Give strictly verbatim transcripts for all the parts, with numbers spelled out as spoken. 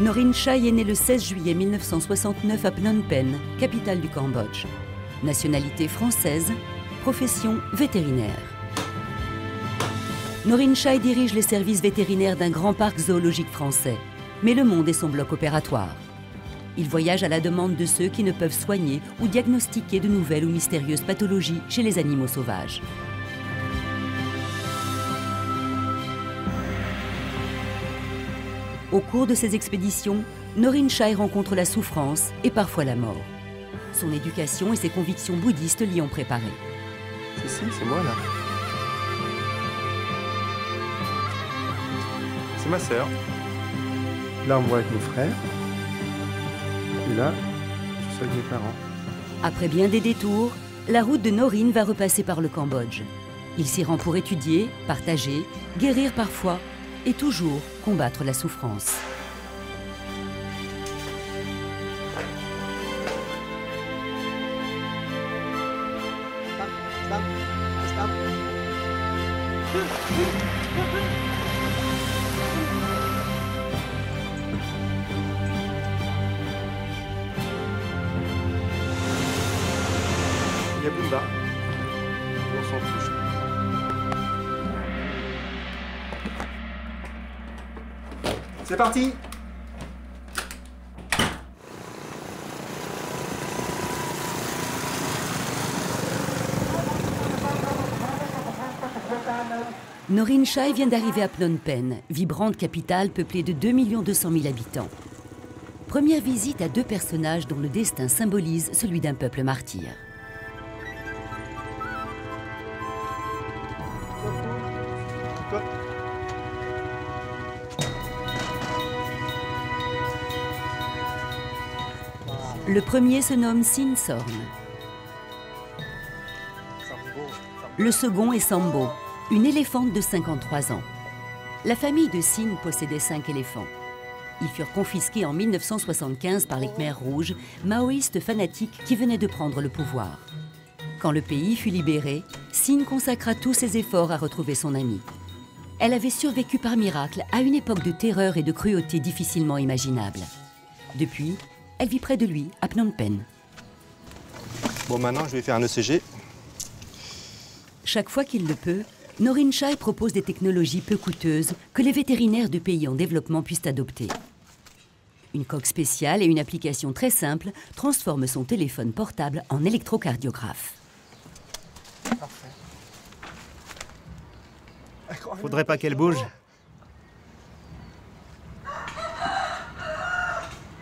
Norin Chai est née le seize juillet mille neuf cent soixante-neuf à Phnom Penh, capitale du Cambodge. Nationalité française, profession vétérinaire. Norin Chai dirige les services vétérinaires d'un grand parc zoologique français, mais le monde est son bloc opératoire. Il voyage à la demande de ceux qui ne peuvent soigner ou diagnostiquer de nouvelles ou mystérieuses pathologies chez les animaux sauvages. Au cours de ses expéditions, Norin Chai rencontre la souffrance et parfois la mort. Son éducation et ses convictions bouddhistes l'y ont préparé. C'est si, c'est moi là. C'est ma sœur. Là, on voit avec mon frère. Et là, je suis avec mes parents. Après bien des détours, la route de Norin va repasser par le Cambodge. Il s'y rend pour étudier, partager, guérir parfois et toujours combattre la souffrance. Yabumba, on s'en touche. C'est parti! Norin Chai vient d'arriver à Phnom Penh, vibrante capitale peuplée de deux millions deux cent mille habitants. Première visite à deux personnages dont le destin symbolise celui d'un peuple martyr. Le premier se nomme Sin Sorn. Le second est Sambo, une éléphante de cinquante-trois ans. La famille de Sin possédait cinq éléphants. Ils furent confisqués en mille neuf cent soixante-quinze par les Khmer rouges, maoïstes fanatiques qui venaient de prendre le pouvoir. Quand le pays fut libéré, Sin consacra tous ses efforts à retrouver son amie. Elle avait survécu par miracle à une époque de terreur et de cruauté difficilement imaginables. Depuis, elle vit près de lui, à Phnom Penh. Bon, maintenant, je vais faire un E C G. Chaque fois qu'il le peut, Norin Chai propose des technologies peu coûteuses que les vétérinaires de pays en développement puissent adopter. Une coque spéciale et une application très simple transforment son téléphone portable en électrocardiographe. Parfait. Faudrait pas qu'elle bouge.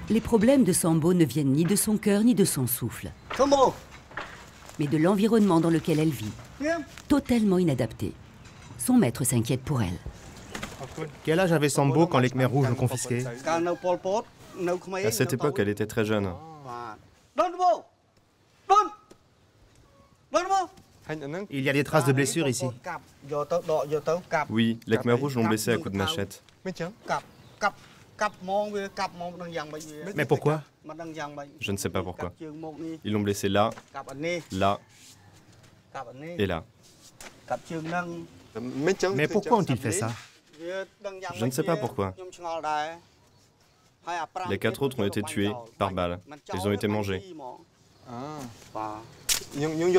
Les problèmes de Sambo ne viennent ni de son cœur ni de son souffle. Sambo ! Mais de l'environnement dans lequel elle vit. Bien. Totalement inadaptée. Son maître s'inquiète pour elle. Quel âge avait Sambo quand les Khmer rouges l'ont confisquée? À cette époque, elle était très jeune. Il y a des traces de blessures ici. Oui, les Khmer rouges l'ont blessée à coups de machette. Mais tiens. Mais pourquoi? Je ne sais pas pourquoi. Ils l'ont blessé là, là et là. Mais pourquoi ont-ils fait ça? Je ne sais pas pourquoi. Les quatre autres ont été tués par balle. Ils ont été mangés. Ah. Donc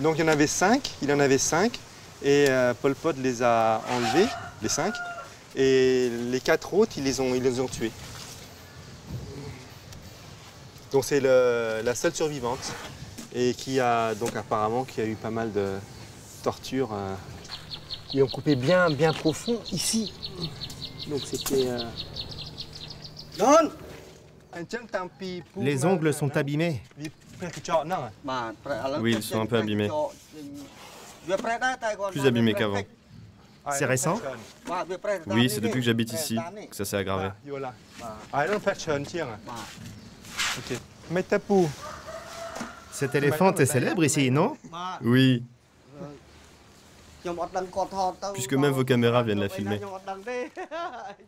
il y en avait cinq, il y en avait cinq, et euh, Pol Pot les a enlevés. Les cinq, et les quatre autres, ils les ont, ils les ont tués. Donc c'est la seule survivante, et qui a donc apparemment qui a eu pas mal de tortures. Euh. Ils ont coupé bien, bien profond ici. Donc c'était. Euh... Non. Les ongles sont abîmés. Oui, ils sont un peu abîmés. Plus abîmés qu'avant. C'est récent? Oui, c'est depuis que j'habite ici que ça s'est aggravé. Cet éléphant est célèbre ici, non? Oui. Puisque même vos caméras viennent la filmer.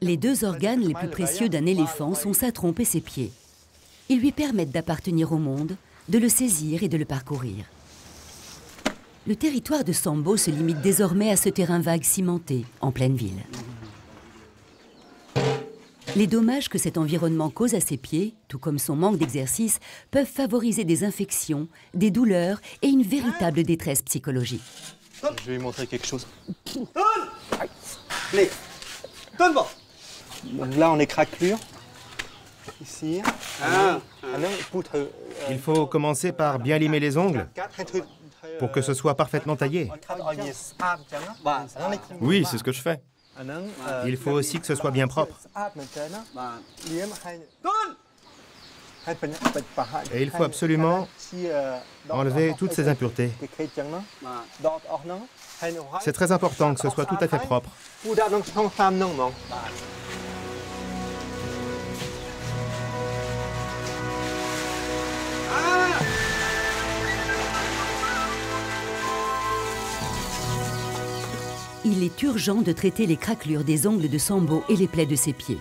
Les deux organes les plus précieux d'un éléphant sont sa trompe et ses pieds. Ils lui permettent d'appartenir au monde, de le saisir et de le parcourir. Le territoire de Sambo se limite désormais à ce terrain vague cimenté, en pleine ville. Les dommages que cet environnement cause à ses pieds, tout comme son manque d'exercice, peuvent favoriser des infections, des douleurs et une véritable détresse psychologique. Je vais lui montrer quelque chose. Donne-moi. Donne-moi. Donc là, on est craquelure. Ici. Ah. Il faut commencer par bien limer les ongles pour que ce soit parfaitement taillé. Oui, c'est ce que je fais. Il faut aussi que ce soit bien propre. Et il faut absolument enlever toutes ces impuretés. C'est très important que ce soit tout à fait propre. Il est urgent de traiter les craquelures des ongles de Sambo et les plaies de ses pieds.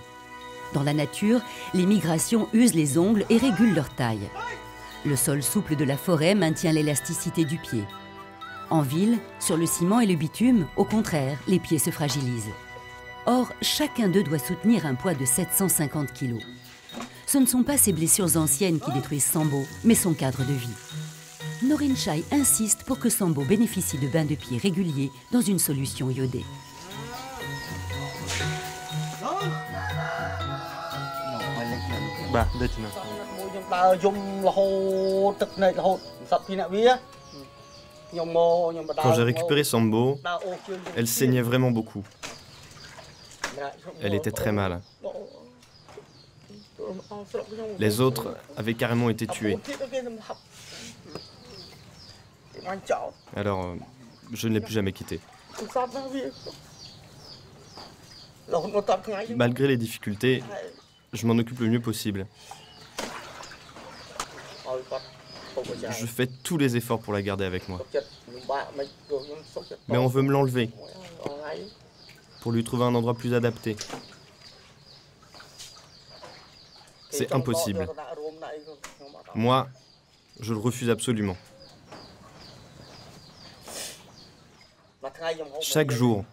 Dans la nature, les migrations usent les ongles et régulent leur taille. Le sol souple de la forêt maintient l'élasticité du pied. En ville, sur le ciment et le bitume, au contraire, les pieds se fragilisent. Or, chacun d'eux doit soutenir un poids de sept cent cinquante kilos. Ce ne sont pas ces blessures anciennes qui détruisent Sambo, mais son cadre de vie. Norin Chai insiste pour que Sambo bénéficie de bains de pieds réguliers dans une solution iodée. Quand j'ai récupéré Sambo, elle saignait vraiment beaucoup. Elle était très mal. Les autres avaient carrément été tués. Alors, euh, je ne l'ai plus jamais quitté. Malgré les difficultés, je m'en occupe le mieux possible. Je fais tous les efforts pour la garder avec moi. Mais on veut me l'enlever, pour lui trouver un endroit plus adapté. C'est impossible. Moi, je le refuse absolument. Chaque jour,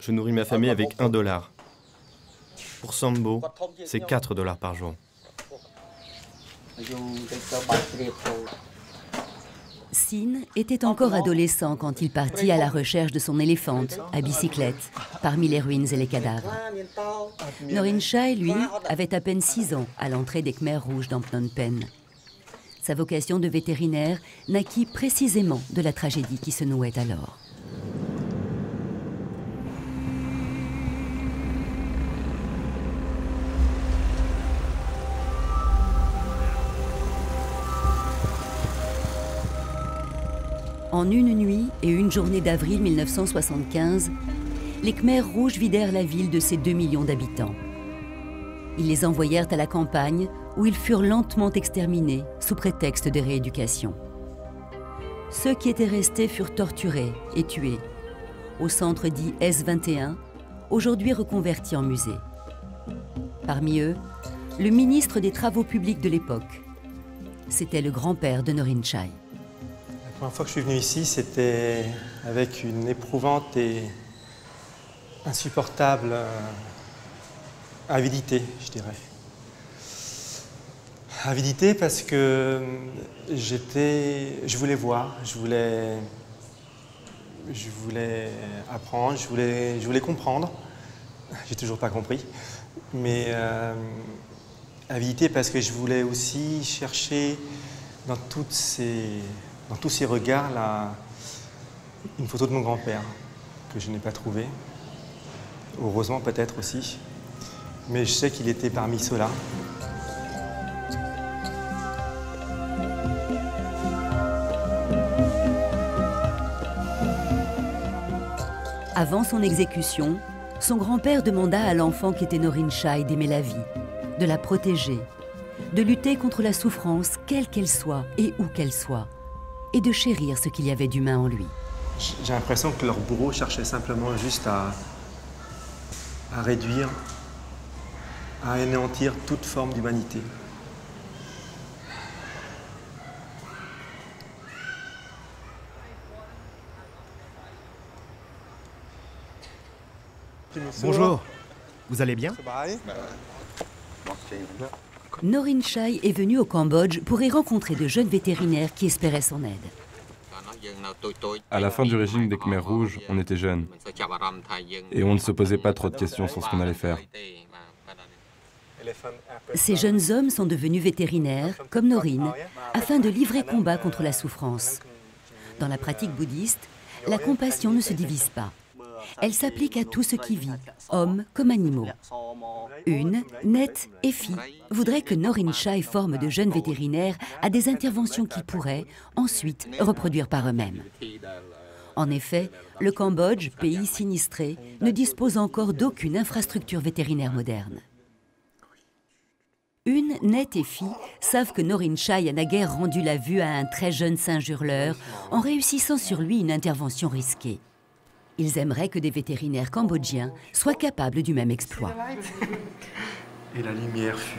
je nourris ma famille avec un dollar. Pour Sambo, c'est quatre dollars par jour. Sin était encore adolescent quand il partit à la recherche de son éléphante, à bicyclette, parmi les ruines et les cadavres. Norin Chai, lui, avait à peine six ans à l'entrée des Khmer rouges dans Phnom Penh. Sa vocation de vétérinaire naquit précisément de la tragédie qui se nouait alors. En une nuit et une journée d'avril mille neuf cent soixante-quinze, les Khmers rouges vidèrent la ville de ses deux millions d'habitants. Ils les envoyèrent à la campagne, où ils furent lentement exterminés sous prétexte de rééducation. Ceux qui étaient restés furent torturés et tués, au centre dit S vingt et un, aujourd'hui reconverti en musée. Parmi eux, le ministre des Travaux publics de l'époque. C'était le grand-père de Norin Chai. La première fois que je suis venu ici, c'était avec une éprouvante et insupportable avidité, je dirais. Avidité parce que j'étais, je voulais voir, je voulais, je voulais apprendre, je voulais, je voulais comprendre. J'ai toujours pas compris, mais euh, avidité parce que je voulais aussi chercher dans, toutes ces, dans tous ces regards là, une photo de mon grand-père que je n'ai pas trouvée. Heureusement peut-être aussi. Mais je sais qu'il était parmi ceux-là. Avant son exécution, son grand-père demanda à l'enfant qui était Norin Chai d'aimer la vie, de la protéger, de lutter contre la souffrance, quelle qu'elle soit et où qu'elle soit, et de chérir ce qu'il y avait d'humain en lui. J'ai l'impression que leur bourreau cherchait simplement juste à, à réduire, à anéantir toute forme d'humanité. Bonjour. Vous allez bien? Norin Chai est venue au Cambodge pour y rencontrer de jeunes vétérinaires qui espéraient son aide. À la fin du régime des Khmer rouges, on était jeunes. Et on ne se posait pas trop de questions sur ce qu'on allait faire. Ces jeunes hommes sont devenus vétérinaires, comme Norin, afin de livrer combat contre la souffrance. Dans la pratique bouddhiste, la compassion ne se divise pas. Elle s'applique à tout ce qui vit, hommes comme animaux. Une, Net et Phi voudrait que Norin Chai forme de jeunes vétérinaires à des interventions qu'ils pourraient ensuite reproduire par eux-mêmes. En effet, le Cambodge, pays sinistré, ne dispose encore d'aucune infrastructure vétérinaire moderne. Une, Net et Phi savent que Norin Chai a naguère rendu la vue à un très jeune singe hurleur en réussissant sur lui une intervention risquée. Ils aimeraient que des vétérinaires cambodgiens soient capables du même exploit. Et la lumière fut.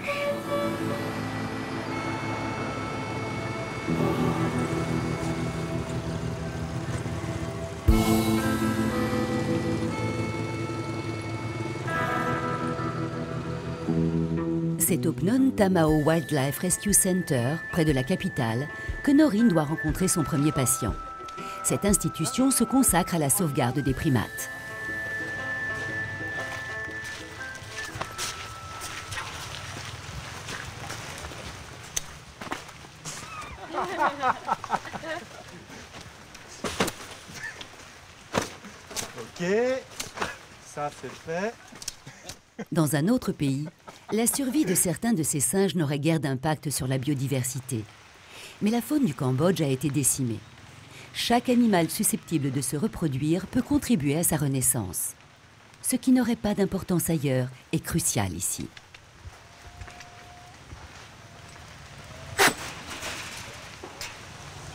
C'est au Phnom Tamao Wildlife Rescue Center, près de la capitale, que Norin doit rencontrer son premier patient. Cette institution se consacre à la sauvegarde des primates. Ok, ça c'est fait. Dans un autre pays, la survie de certains de ces singes n'aurait guère d'impact sur la biodiversité. Mais la faune du Cambodge a été décimée. Chaque animal susceptible de se reproduire peut contribuer à sa renaissance. Ce qui n'aurait pas d'importance ailleurs est crucial ici.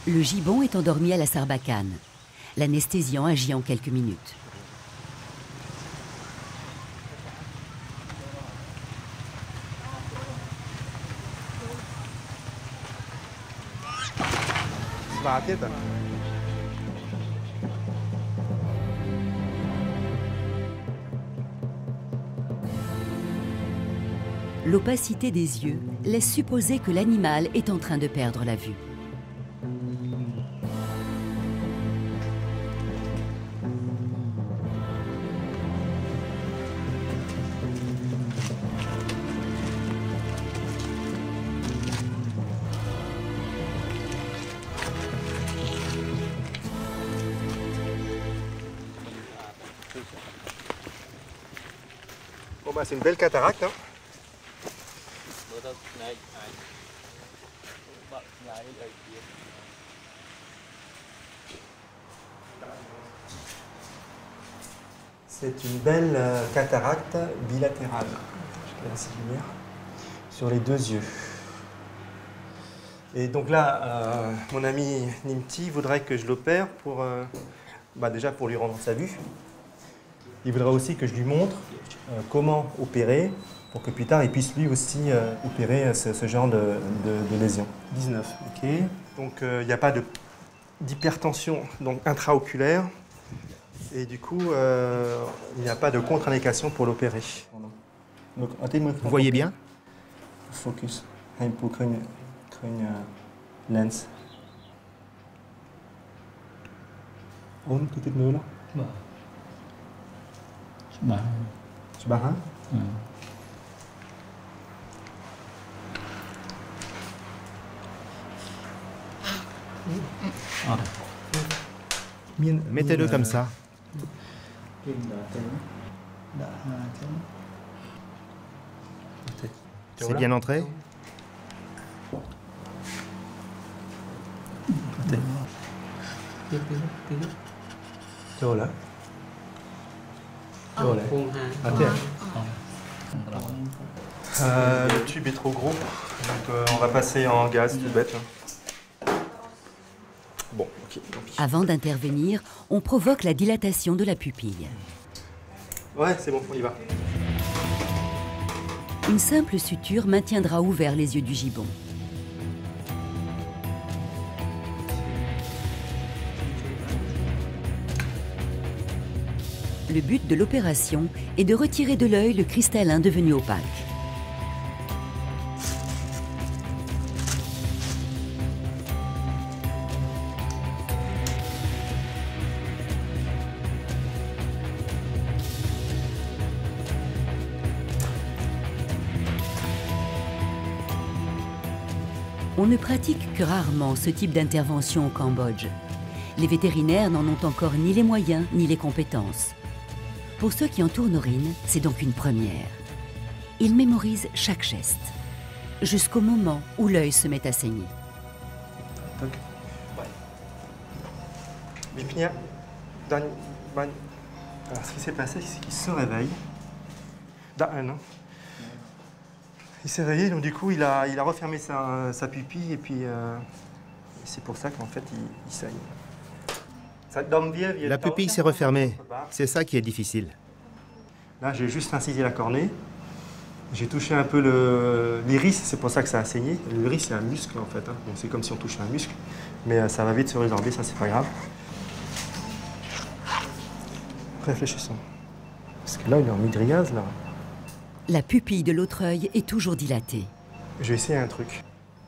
Le gibbon est endormi à la sarbacane. L'anesthésiant agit en quelques minutes. L'opacité des yeux laisse supposer que l'animal est en train de perdre la vue. Bon bah c'est une belle cataracte, hein. C'est une belle cataracte bilatérale. Je laisse la lumière sur les deux yeux. Et donc là, euh, mon ami Nimti voudrait que je l'opère pour, euh, bah déjà pour lui rendre sa vue. Il voudrait aussi que je lui montre euh, comment opérer, pour que plus tard, il puisse lui aussi euh, opérer ce, ce genre de, de, de lésion. dix-neuf, ok. Donc, il euh, n'y a pas d'hypertension intraoculaire. Et du coup, euh, il n'y a pas de contre-indication pour l'opérer. Vous voyez bien? Focus. Hypocrine lens. On peut être mieux là? Je barre. Je barre, hein? Mettez-le comme ça. C'est bien entré? Euh, le tube est trop gros, donc euh, on va passer en gaz tout bête. Bon, okay. Avant d'intervenir, on provoque la dilatation de la pupille. Ouais, c'est bon, on y va. Une simple suture maintiendra ouverts les yeux du gibbon. le but de l'opération est de retirer de l'œil le cristallin devenu opaque. On ne pratique que rarement ce type d'intervention au Cambodge. Les vétérinaires n'en ont encore ni les moyens ni les compétences. Pour ceux qui entourent Norin, c'est donc une première. Ils mémorisent chaque geste, jusqu'au moment où l'œil se met à saigner. Alors, ce qui s'est passé, c'est qu'il se réveille. Il s'est réveillé, donc du coup, il a, il a refermé sa, sa pupille et puis euh, c'est pour ça qu'en fait, il, il saigne. La pupille s'est refermée, c'est ça qui est difficile. Là, j'ai juste incisé la cornée, j'ai touché un peu l'iris, c'est pour ça que ça a saigné. L'iris, c'est un muscle en fait, hein. Donc c'est comme si on touchait un muscle, mais ça va vite se résorber, ça c'est pas grave. Réfléchissons. Parce que là, il est en mydriase, là. La pupille de l'autre œil est toujours dilatée. Je vais essayer un truc.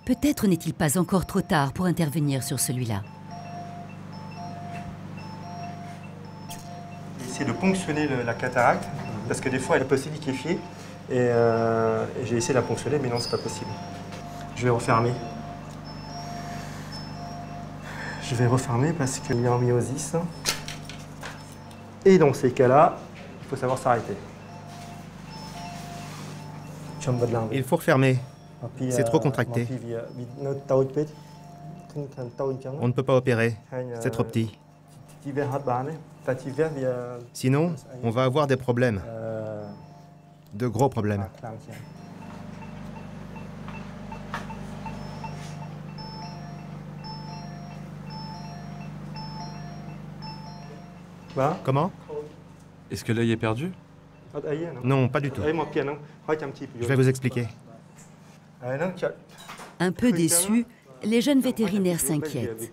Peut-être n'est-il pas encore trop tard pour intervenir sur celui-là. C'est de ponctionner le, la cataracte, parce que des fois, elle peut se liquéfier. Et, euh, et j'ai essayé de la ponctionner, mais non, c'est pas possible. Je vais refermer. Je vais refermer parce qu'il est en myosis. Et dans ces cas-là, il faut savoir s'arrêter. Il faut refermer. C'est trop contracté. On ne peut pas opérer. C'est trop petit. Sinon, on va avoir des problèmes. De gros problèmes. Comment? Est-ce que l'œil est perdu? Non, pas du tout. Je vais vous expliquer. Un peu déçus, les jeunes vétérinaires s'inquiètent.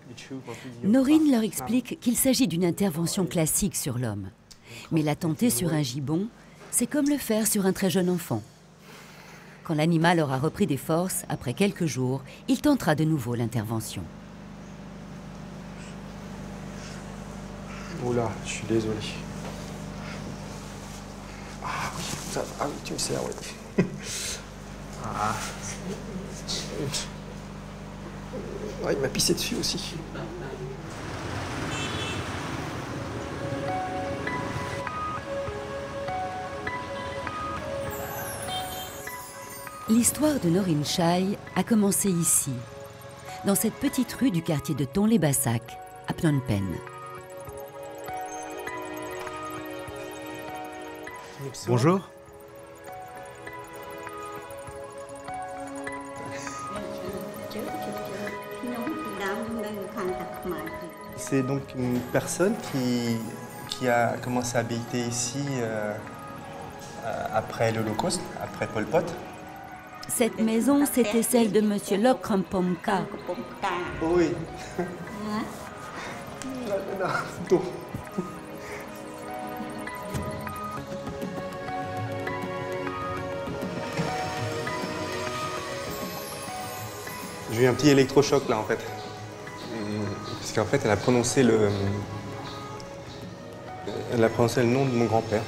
Norin leur explique qu'il s'agit d'une intervention classique sur l'homme. Mais la tenter sur un gibbon, c'est comme le faire sur un très jeune enfant. Quand l'animal aura repris des forces, après quelques jours, il tentera de nouveau l'intervention. Oula, je suis désolé. Ah oui, tu me sers, oui. Ah. Ah, il m'a pissé dessus aussi. L'histoire de Norin Chai a commencé ici, dans cette petite rue du quartier de Tonlé Bassac, à Phnom Penh. Bonjour. C'est donc une personne qui, qui a commencé à habiter ici euh, après l'Holocauste, après Pol Pot. Cette maison, c'était celle de Monsieur Lokrumpomka. Oui. J'ai eu un petit électrochoc là en fait. Parce qu'en fait, elle a prononcé le, elle a prononcé le nom de mon grand-père.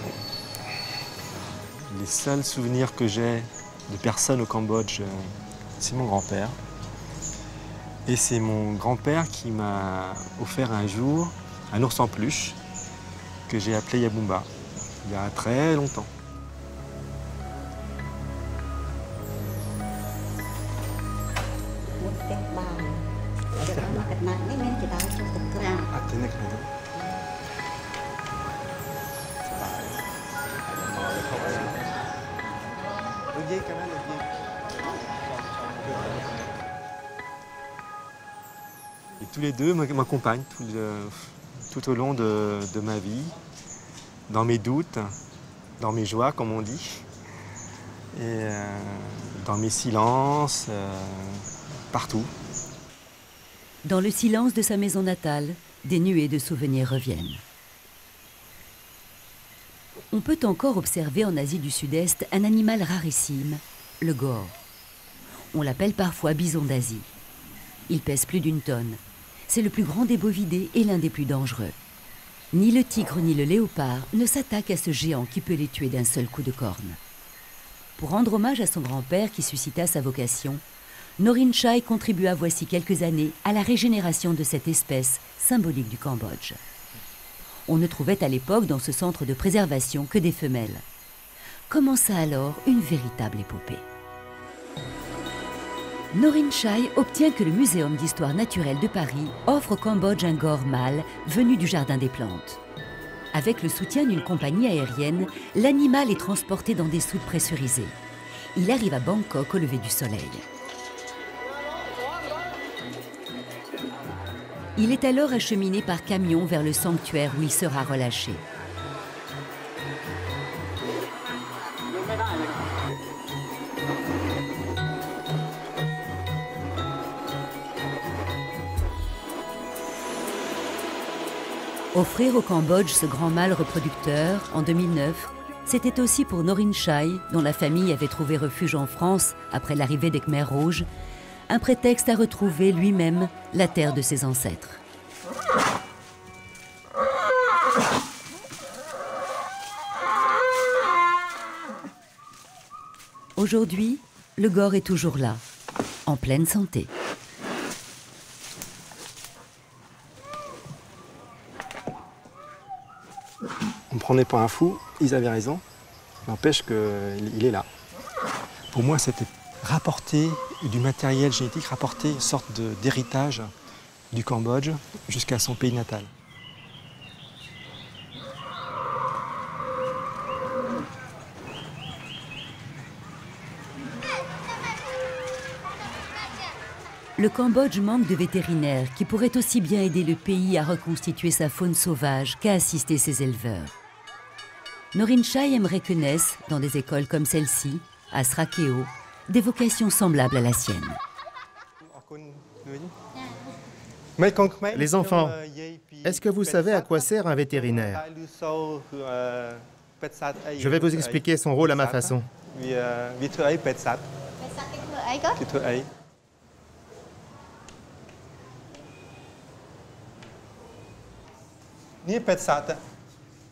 Les seuls souvenirs que j'ai de personnes au Cambodge, c'est mon grand-père. Et c'est mon grand-père qui m'a offert un jour un ours en peluche que j'ai appelé Yabumba, il y a très longtemps. Tous les deux m'accompagnent tout, tout au long de, de ma vie, dans mes doutes, dans mes joies, comme on dit, et euh, dans mes silences, euh, partout. Dans le silence de sa maison natale, des nuées de souvenirs reviennent. on peut encore observer en Asie du Sud-Est un animal rarissime, le gore. On l'appelle parfois bison d'Asie. Il pèse plus d'une tonne. C'est le plus grand des bovidés et l'un des plus dangereux. Ni le tigre ni le léopard ne s'attaquent à ce géant qui peut les tuer d'un seul coup de corne. Pour rendre hommage à son grand-père qui suscita sa vocation, Norin Chai contribua voici quelques années à la régénération de cette espèce symbolique du Cambodge. On ne trouvait à l'époque dans ce centre de préservation que des femelles. Commença alors une véritable épopée. Norin Chai obtient que le Muséum d'histoire naturelle de Paris offre au Cambodge un gore mâle venu du jardin des plantes. Avec le soutien d'une compagnie aérienne, l'animal est transporté dans des soutes pressurisées. Il arrive à Bangkok au lever du soleil. Il est alors acheminé par camion vers le sanctuaire où il sera relâché. Offrir au Cambodge ce grand mâle reproducteur, en deux mille neuf, c'était aussi pour Norin Chai, dont la famille avait trouvé refuge en France après l'arrivée des Khmer rouges, un prétexte à retrouver lui-même la terre de ses ancêtres. Aujourd'hui, le gore est toujours là, en pleine santé. On me prenait pour un fou, ils avaient raison, n'empêche qu'il est là. Pour moi, c'était rapporter du matériel génétique, rapporter une sorte d'héritage du Cambodge jusqu'à son pays natal. Le Cambodge manque de vétérinaires qui pourraient aussi bien aider le pays à reconstituer sa faune sauvage qu'à assister ses éleveurs. Norin Chai aimerait que naissent, dans des écoles comme celle-ci, à Srakeo, des vocations semblables à la sienne. Les enfants, est-ce que vous savez à quoi sert un vétérinaire? Je vais vous expliquer son rôle à ma façon.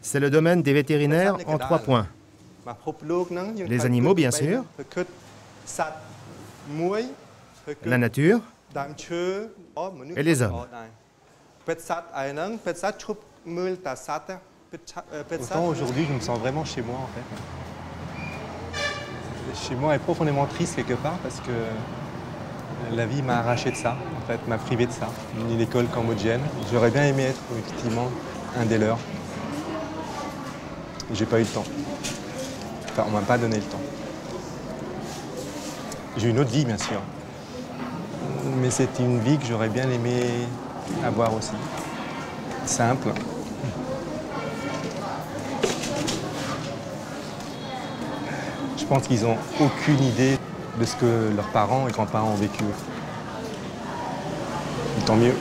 C'est le domaine des vétérinaires en trois points. Les animaux, bien sûr. La nature et les hommes. Autant aujourd'hui, je me sens vraiment chez moi, en fait. Chez moi est profondément triste quelque part parce que la vie m'a arraché de ça, en fait, m'a privé de ça. Une école cambodgienne. J'aurais bien aimé être effectivement un des leurs. J'ai pas eu le temps. Enfin, on m'a pas donné le temps. J'ai une autre vie, bien sûr, mais c'est une vie que j'aurais bien aimé avoir aussi. Simple. Je pense qu'ils n'ont aucune idée de ce que leurs parents et grands-parents ont vécu. Et tant mieux.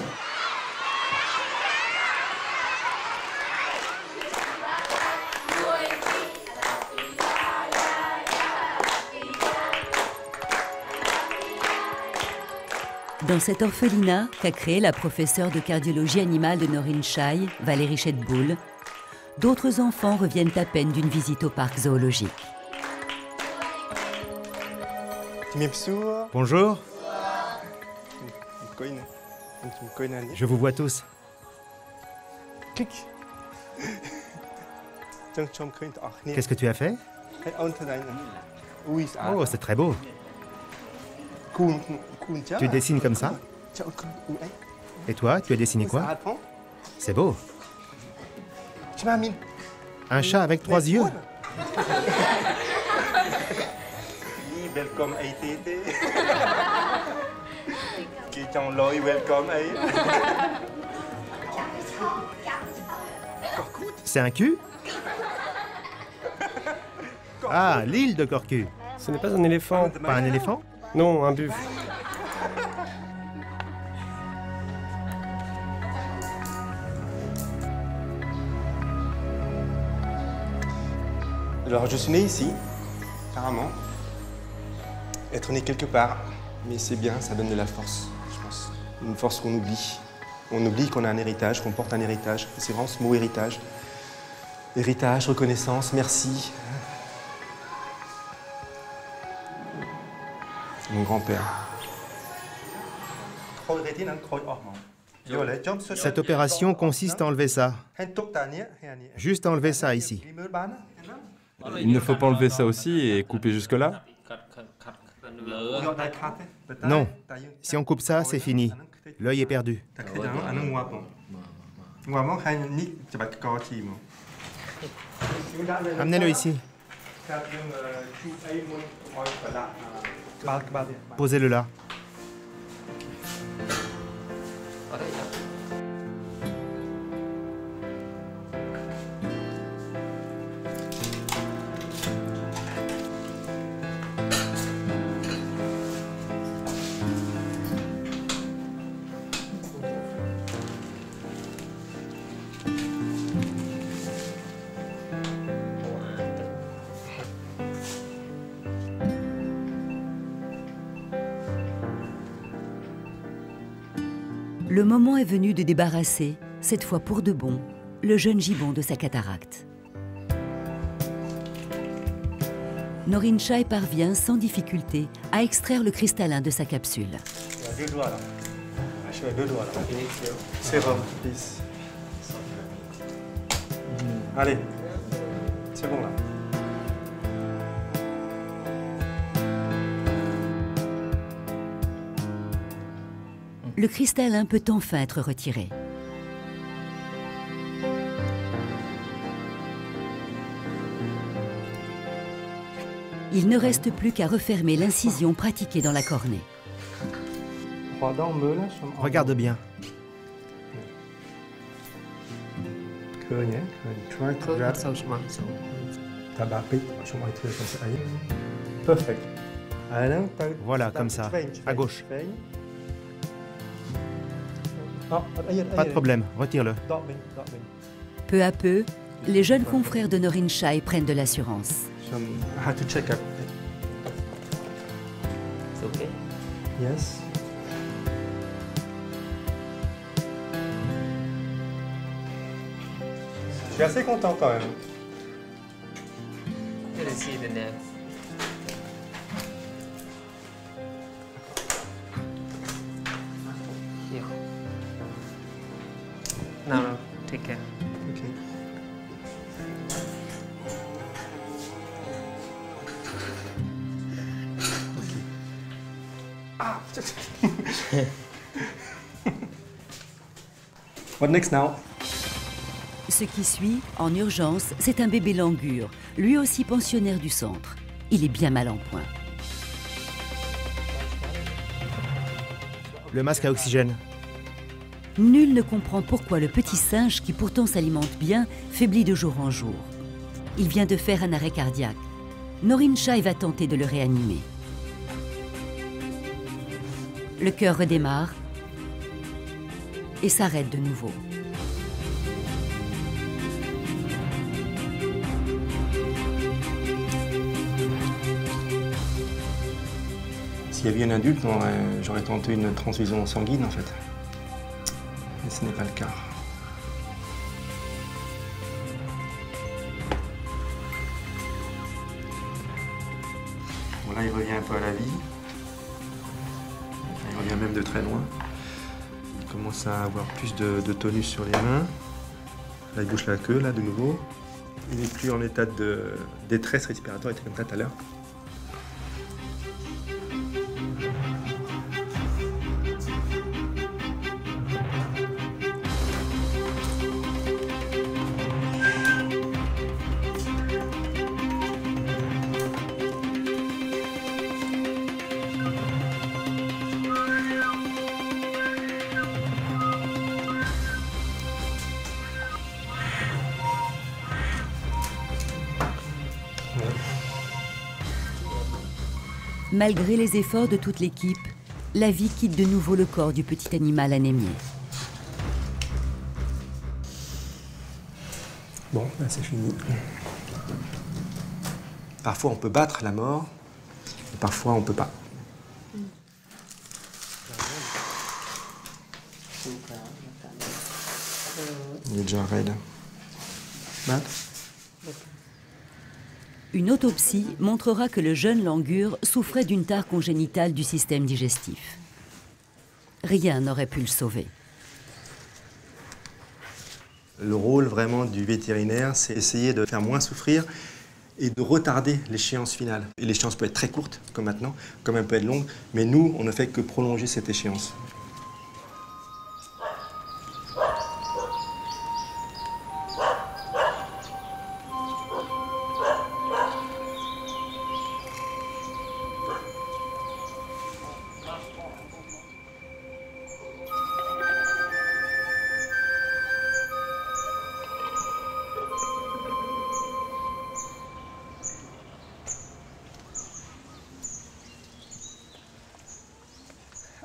Dans cet orphelinat qu'a créé la professeure de cardiologie animale de Norin Chai, Valérie Chetboul, d'autres enfants reviennent à peine d'une visite au parc zoologique. Bonjour. Je vous vois tous. Qu'est-ce que tu as fait? Oh, c'est très beau. Tu dessines comme ça? Et toi, tu as dessiné quoi? C'est beau. Un chat avec trois yeux. C'est un cul? Ah, l'île de Corcu. Ce n'est pas un éléphant. Pas un éléphant? Non, un buffle. Alors, je suis né ici, apparemment. Être né quelque part, mais c'est bien, ça donne de la force, je pense. Une force qu'on oublie. On oublie qu'on a un héritage, qu'on porte un héritage. C'est vraiment ce mot héritage. Héritage, reconnaissance, merci. Mon grand-père. Cette opération consiste à enlever ça. Juste à enlever ça ici. Il ne faut pas enlever ça aussi et couper jusque-là? Non. Si on coupe ça, c'est fini. L'œil est perdu. Amenez-le ici. Posez-le là. Le moment est venu de débarrasser, cette fois pour de bon, le jeune gibon de sa cataracte. Norin Chai parvient sans difficulté à extraire le cristallin de sa capsule. Il y a deux doigts là. Je suis à deux doigts là. C'est bon. Allez, c'est bon là. Le cristallin peut enfin être retiré. Il ne reste plus qu'à refermer l'incision pratiquée dans la cornée. Regarde bien. Voilà, comme ça, à gauche. Pas de problème, retire-le. Peu à peu, les jeunes confrères de Norin Chai prennent de l'assurance. Je suis assez content quand même. What next now? Ce qui suit, en urgence, c'est un bébé langur, lui aussi pensionnaire du centre. Il est bien mal en point. Le masque à oxygène. Nul ne comprend pourquoi le petit singe, qui pourtant s'alimente bien, faiblit de jour en jour. Il vient de faire un arrêt cardiaque. Norin Chai va tenter de le réanimer. Le cœur redémarre et s'arrête de nouveau. S'il y avait un adulte, j'aurais tenté une transfusion sanguine en fait. Mais ce n'est pas le cas. Bon là, il revient un peu à la vie. Il revient même de très loin. Il commence à avoir plus de, de tonus sur les mains. Là, il bouge la queue, là, de nouveau. Il n'est plus en état de détresse respiratoire, il était comme ça tout à l'heure. Malgré les efforts de toute l'équipe, la vie quitte de nouveau le corps du petit animal anémié. Bon, ben c'est fini. Parfois, on peut battre la mort, et parfois, on ne peut pas. Il est déjà raide. Une autopsie montrera que le jeune langur souffrait d'une tare congénitale du système digestif. Rien n'aurait pu le sauver. Le rôle vraiment du vétérinaire, c'est essayer de faire moins souffrir et de retarder l'échéance finale. Et l'échéance peut être très courte, comme maintenant, comme elle peut être longue, mais nous, on ne fait que prolonger cette échéance.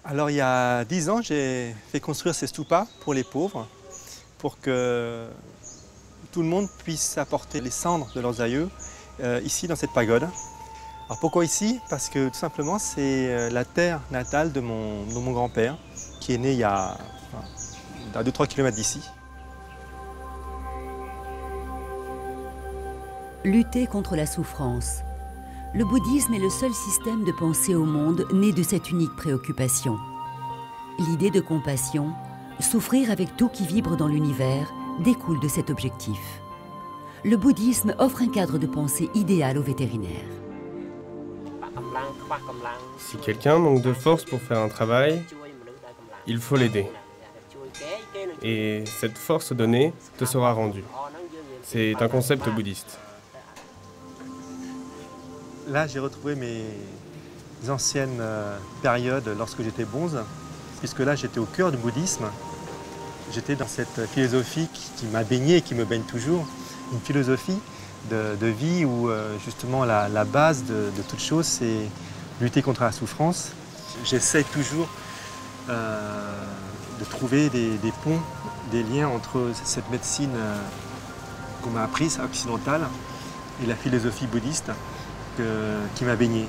Alors, il y a dix ans, j'ai fait construire ces stupas pour les pauvres, pour que tout le monde puisse apporter les cendres de leurs aïeux euh, ici, dans cette pagode. Alors, pourquoi ici? Parce que, tout simplement, c'est la terre natale de mon, de mon grand-père, qui est né il y a enfin, à deux à trois kilomètres d'ici. Lutter contre la souffrance. Le bouddhisme est le seul système de pensée au monde né de cette unique préoccupation. L'idée de compassion, souffrir avec tout qui vibre dans l'univers, découle de cet objectif. Le bouddhisme offre un cadre de pensée idéal aux vétérinaires. Si quelqu'un manque de force pour faire un travail, il faut l'aider. Et cette force donnée te sera rendue. C'est un concept bouddhiste. Là, j'ai retrouvé mes anciennes périodes lorsque j'étais bonze, puisque là, j'étais au cœur du bouddhisme. J'étais dans cette philosophie qui m'a baigné et qui me baigne toujours, une philosophie de, de vie où, justement, la, la base de, de toute chose, c'est lutter contre la souffrance. J'essaie toujours euh, de trouver des, des ponts, des liens entre cette médecine qu'on m'a apprise, occidentale, et la philosophie bouddhiste. Euh, qui m'a baigné.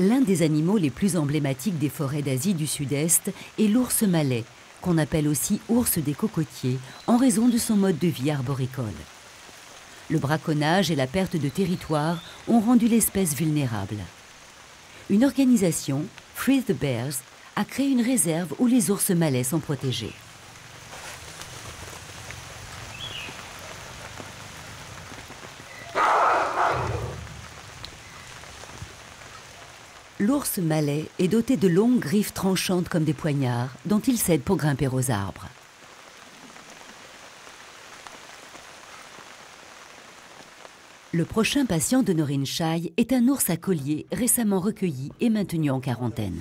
L'un des animaux les plus emblématiques des forêts d'Asie du Sud-Est est l'ours malais, qu'on appelle aussi ours des cocotiers, en raison de son mode de vie arboricole. Le braconnage et la perte de territoire ont rendu l'espèce vulnérable. Une organisation, Free the Bears, a créé une réserve où les ours malais sont protégés. L'ours malais est doté de longues griffes tranchantes comme des poignards, dont il s'aide pour grimper aux arbres. Le prochain patient de Norin Chai est un ours à collier récemment recueilli et maintenu en quarantaine.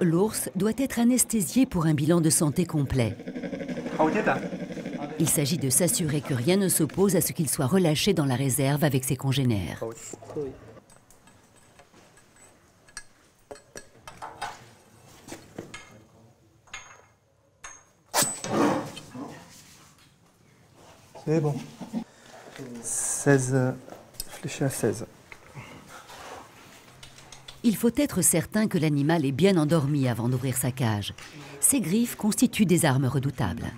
L'ours doit être anesthésié pour un bilan de santé complet. Il s'agit de s'assurer que rien ne s'oppose à ce qu'il soit relâché dans la réserve avec ses congénères. C'est bon. seize, fléché à seize. Il faut être certain que l'animal est bien endormi avant d'ouvrir sa cage. Ses griffes constituent des armes redoutables.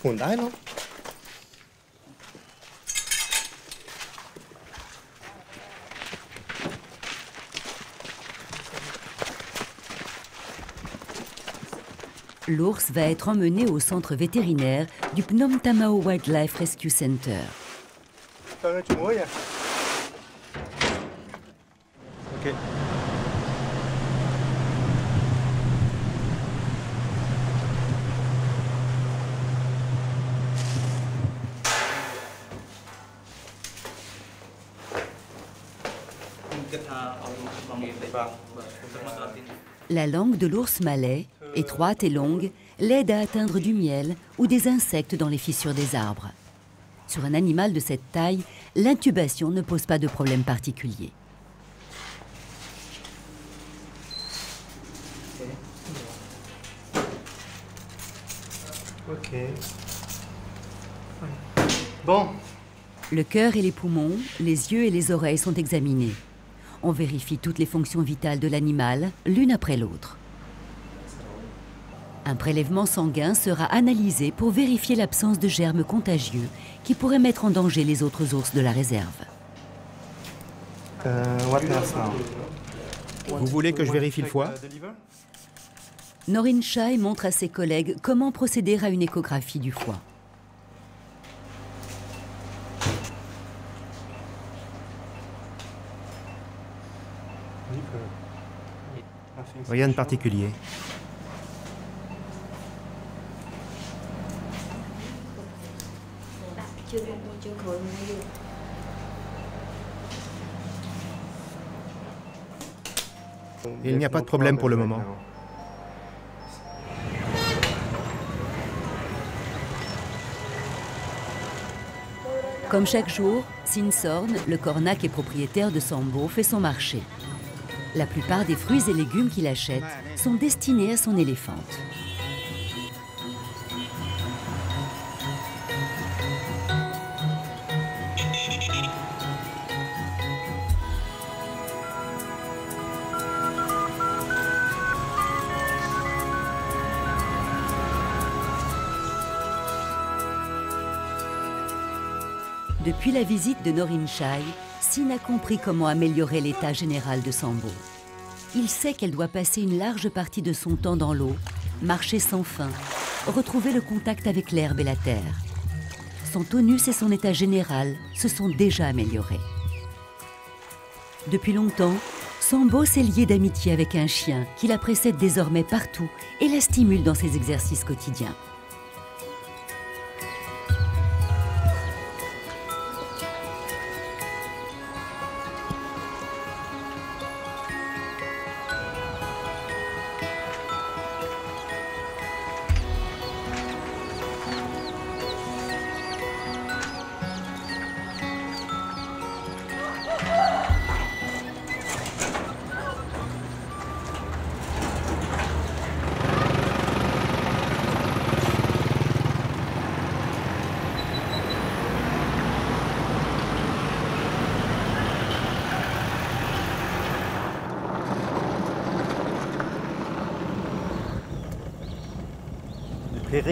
Schon deiner? L'ours va être emmené au centre vétérinaire du Phnom Tamao Wildlife Rescue Center. Okay. La langue de l'ours malais, étroite et longue, l'aide à atteindre du miel ou des insectes dans les fissures des arbres. Sur un animal de cette taille, l'intubation ne pose pas de problème particulier. Ok. Bon. Le cœur et les poumons, les yeux et les oreilles sont examinés. On vérifie toutes les fonctions vitales de l'animal, l'une après l'autre. Un prélèvement sanguin sera analysé pour vérifier l'absence de germes contagieux qui pourraient mettre en danger les autres ours de la réserve. Euh, Vous voulez que je vérifie le foie? Norin Chai montre à ses collègues comment procéder à une échographie du foie. Rien de particulier. Il n'y a pas de problème pour le moment. Comme chaque jour, Sin Sorn, le cornac et propriétaire de Sambo, fait son marché. La plupart des fruits et légumes qu'il achète sont destinés à son éléphante. Depuis la visite de Norin Chai, Sin a compris comment améliorer l'état général de Sambo. Il sait qu'elle doit passer une large partie de son temps dans l'eau, marcher sans fin, retrouver le contact avec l'herbe et la terre. Son tonus et son état général se sont déjà améliorés. Depuis longtemps, Sambo s'est lié d'amitié avec un chien qui la précède désormais partout et la stimule dans ses exercices quotidiens.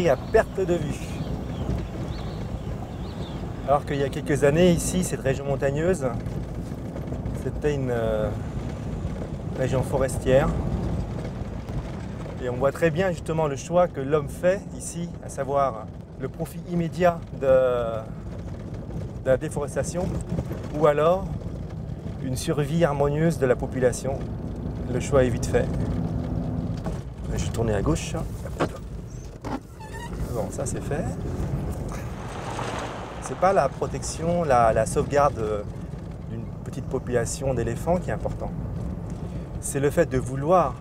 À perte de vue. Alors qu'il y a quelques années, ici, cette région montagneuse, c'était une euh, région forestière. Et on voit très bien justement le choix que l'homme fait ici, à savoir le profit immédiat de, de la déforestation ou alors une survie harmonieuse de la population. Le choix est vite fait. Je vais tourner à gauche. Bon, ça c'est fait. C'est pas la protection, la, la sauvegarde d'une petite population d'éléphants qui est important. C'est le fait de vouloir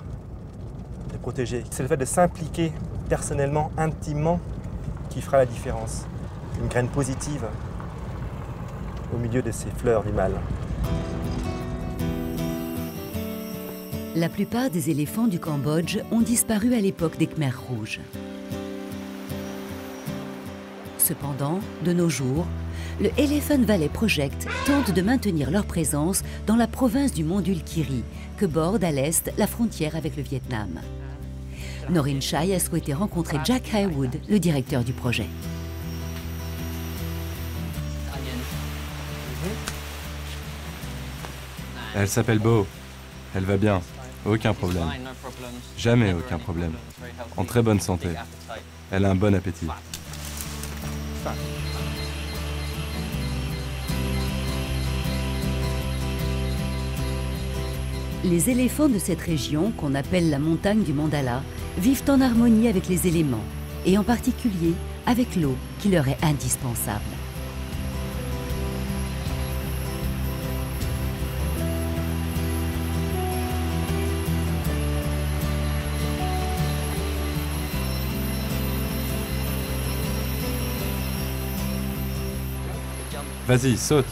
les protéger. C'est le fait de s'impliquer personnellement, intimement, qui fera la différence. Une graine positive au milieu de ces fleurs du mal. La plupart des éléphants du Cambodge ont disparu à l'époque des Khmer rouges. Cependant, de nos jours, le Elephant Valley Project tente de maintenir leur présence dans la province du Mondulkiri, que borde à l'est la frontière avec le Vietnam. Norin Chai a souhaité rencontrer Jack Highwood, le directeur du projet. Elle s'appelle Beau. Elle va bien. Aucun problème. Jamais aucun problème. En très bonne santé. Elle a un bon appétit. Les éléphants de cette région, qu'on appelle la montagne du Mandala, vivent en harmonie avec les éléments, et en particulier avec l'eau qui leur est indispensable. Vas-y, saute.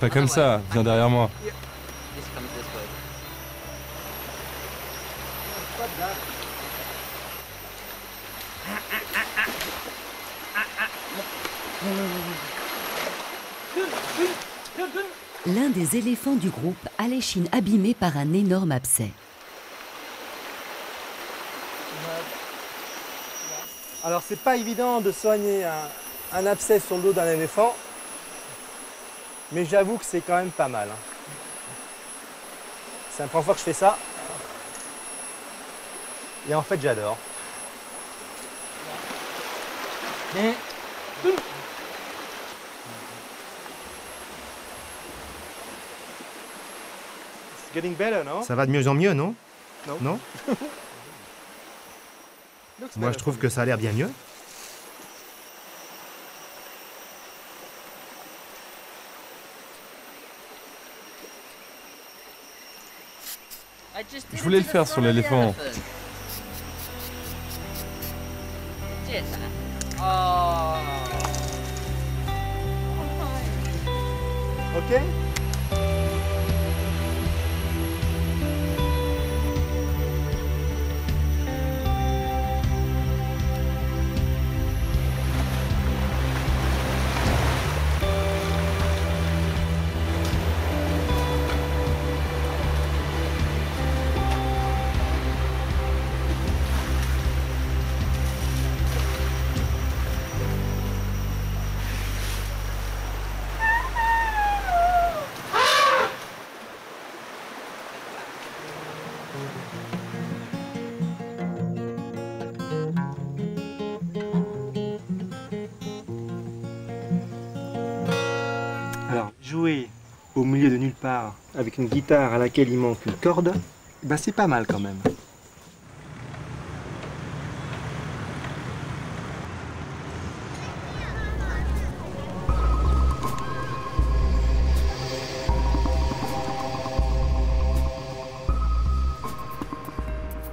Pas comme ça, viens derrière moi. L'un des éléphants du groupe a l'échine abîmée par un énorme abcès. Alors c'est pas évident de soigner un, un abcès sur le dos d'un éléphant, mais j'avoue que c'est quand même pas mal. C'est la première fois que je fais ça, et en fait j'adore. Ça va de mieux en mieux, non? Non. Non. Moi, je trouve que ça a l'air bien mieux. Je voulais le faire sur l'éléphant. Ok ? Au milieu de nulle part, avec une guitare à laquelle il manque une corde, bah c'est pas mal quand même.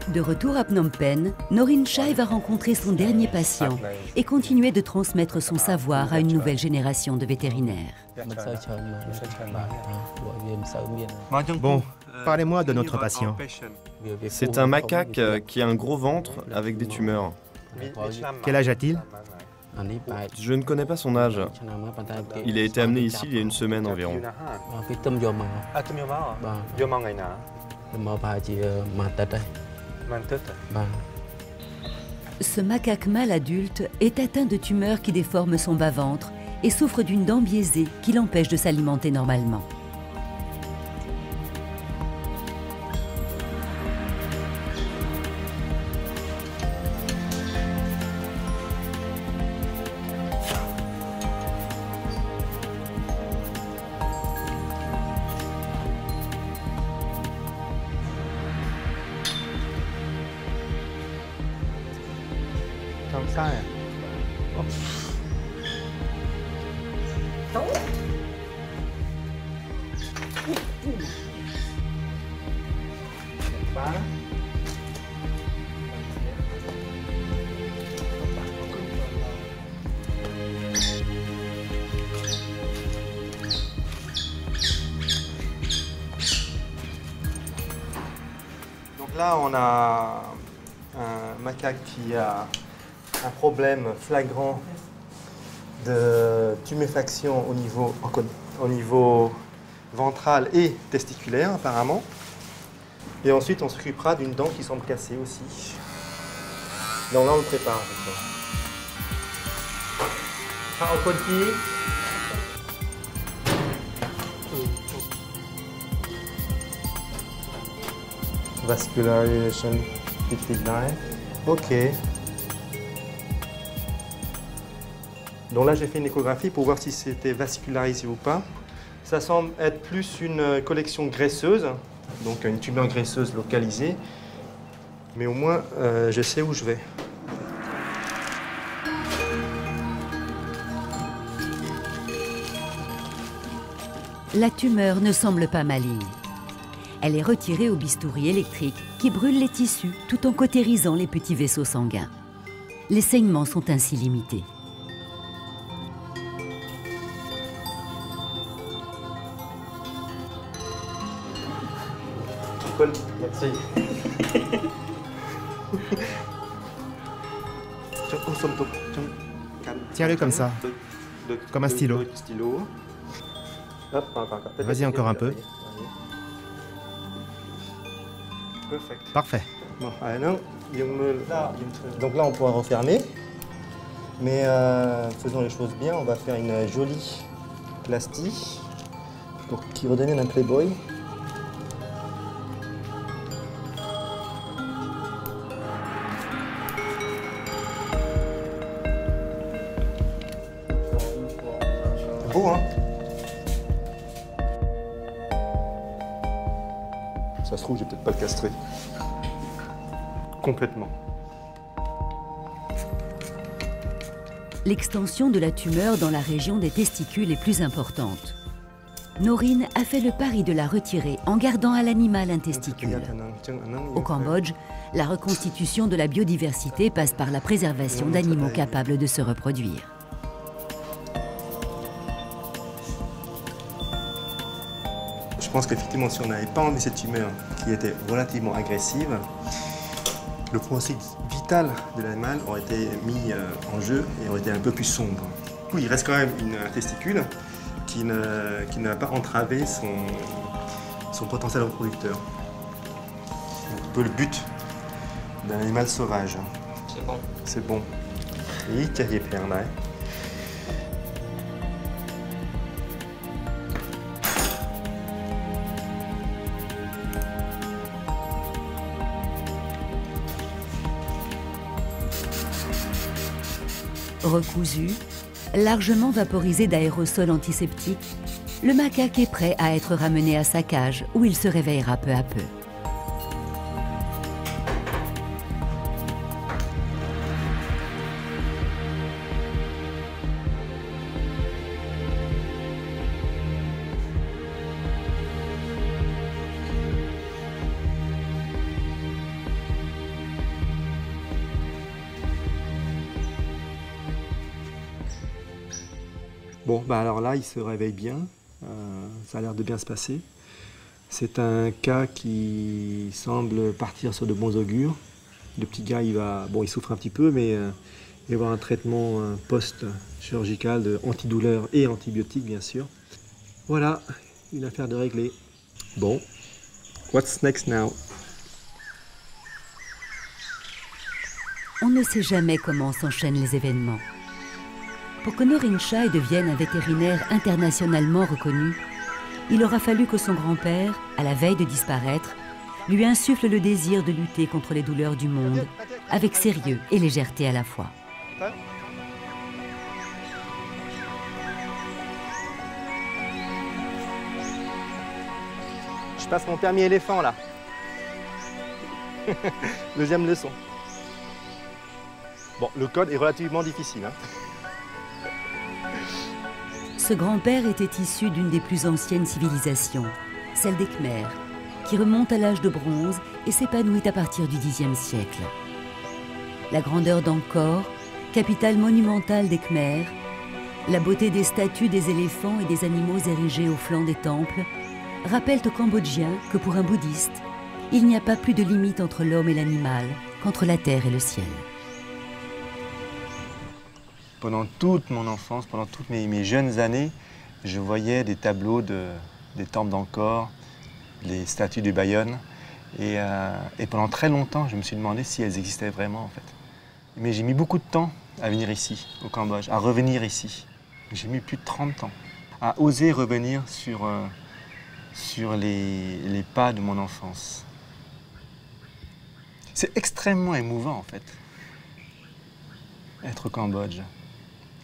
De retour à Phnom Penh, Norin Chai va rencontrer son dernier patient et continuer de transmettre son savoir à une nouvelle génération de vétérinaires. Bon, parlez-moi de notre patient. C'est un macaque qui a un gros ventre avec des tumeurs. Quel âge a-t-il? Je ne connais pas son âge. Il a été amené ici il y a une semaine environ. Ce macaque mâle adulte est atteint de tumeurs qui déforment son bas-ventre et souffre d'une dent biaisée qui l'empêche de s'alimenter normalement. Là, on a un macaque qui a un problème flagrant de tuméfaction au niveau, au niveau ventral et testiculaire, apparemment. Et ensuite, on s'occupera d'une dent qui semble cassée aussi. Donc là, on le prépare. vascularization fifty-nine. Ok. Donc là, j'ai fait une échographie pour voir si c'était vascularisé ou pas. Ça semble être plus une collection graisseuse, donc une tumeur graisseuse localisée. Mais au moins, euh, je sais où je vais. La tumeur ne semble pas maligne. Elle est retirée au bistouri électrique qui brûle les tissus tout en cautérisant les petits vaisseaux sanguins. Les saignements sont ainsi limités. Merci. Tiens-le comme ça, comme un stylo. Vas-y, encore un peu. Parfait. Donc là, on pourra refermer. Mais euh, faisons les choses bien. On va faire une jolie plastie pour qu'il redevienne un Playboy. Ça se trouve, j'ai peut-être pas le castré. Complètement. L'extension de la tumeur dans la région des testicules est plus importante. Norin a fait le pari de la retirer en gardant à l'animal un testicule. Au Cambodge, la reconstitution de la biodiversité passe par la préservation d'animaux capables de se reproduire. Je pense qu'effectivement, si on n'avait pas enlevé cette tumeur qui était relativement agressive, le processus vital de l'animal aurait été mis en jeu et aurait été un peu plus sombre. Du coup, il reste quand même une testicule qui ne, qui n'a pas entravé son, son potentiel reproducteur. C'est un peu le but d'un animal sauvage. C'est bon. C'est bon. Et il y a plein là. Recousu, largement vaporisé d'aérosols antiseptiques, le macaque est prêt à être ramené à sa cage où il se réveillera peu à peu. Bon, bah alors là, il se réveille bien, euh, ça a l'air de bien se passer. C'est un cas qui semble partir sur de bons augures. Le petit gars, il va, bon, il souffre un petit peu, mais euh, il va avoir un traitement euh, post-chirurgical de antidouleur et antibiotiques, bien sûr. Voilà, une affaire de régler. Bon, what's next now? On ne sait jamais comment s'enchaînent les événements. Pour que Norin Chai devienne un vétérinaire internationalement reconnu, il aura fallu que son grand-père, à la veille de disparaître, lui insuffle le désir de lutter contre les douleurs du monde, avec sérieux et légèreté à la fois. Je passe mon permis éléphant, là. Deuxième leçon. Bon, le code est relativement difficile, hein. Ce grand-père était issu d'une des plus anciennes civilisations, celle des Khmer, qui remonte à l'âge de bronze et s'épanouit à partir du dixième siècle. La grandeur d'Angkor, capitale monumentale des Khmer, la beauté des statues des éléphants et des animaux érigés au flanc des temples, rappellent aux Cambodgiens que pour un bouddhiste, il n'y a pas plus de limite entre l'homme et l'animal qu'entre la terre et le ciel. Pendant toute mon enfance, pendant toutes mes, mes jeunes années, je voyais des tableaux de, des temples d'Angkor, les statues de Bayon. Et, euh, et pendant très longtemps, je me suis demandé si elles existaient vraiment, en fait. Mais j'ai mis beaucoup de temps à venir ici, au Cambodge, à revenir ici. J'ai mis plus de trente ans à oser revenir sur, euh, sur les, les pas de mon enfance. C'est extrêmement émouvant, en fait, être au Cambodge.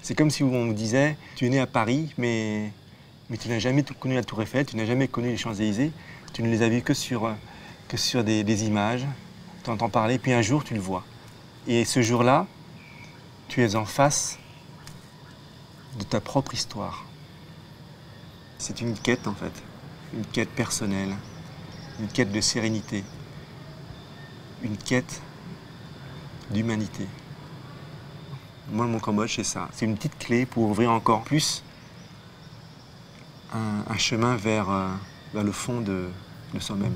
C'est comme si on vous disait, tu es né à Paris, mais, mais tu n'as jamais connu la Tour Eiffel, tu n'as jamais connu les Champs-Élysées, tu ne les as vus que sur, que sur des, des images, tu entends parler, puis un jour, tu le vois. Et ce jour-là, tu es en face de ta propre histoire. C'est une quête, en fait, une quête personnelle, une quête de sérénité, une quête d'humanité. Moi, mon Cambodge, c'est ça. C'est une petite clé pour ouvrir encore plus un, un chemin vers, vers le fond de, de soi-même.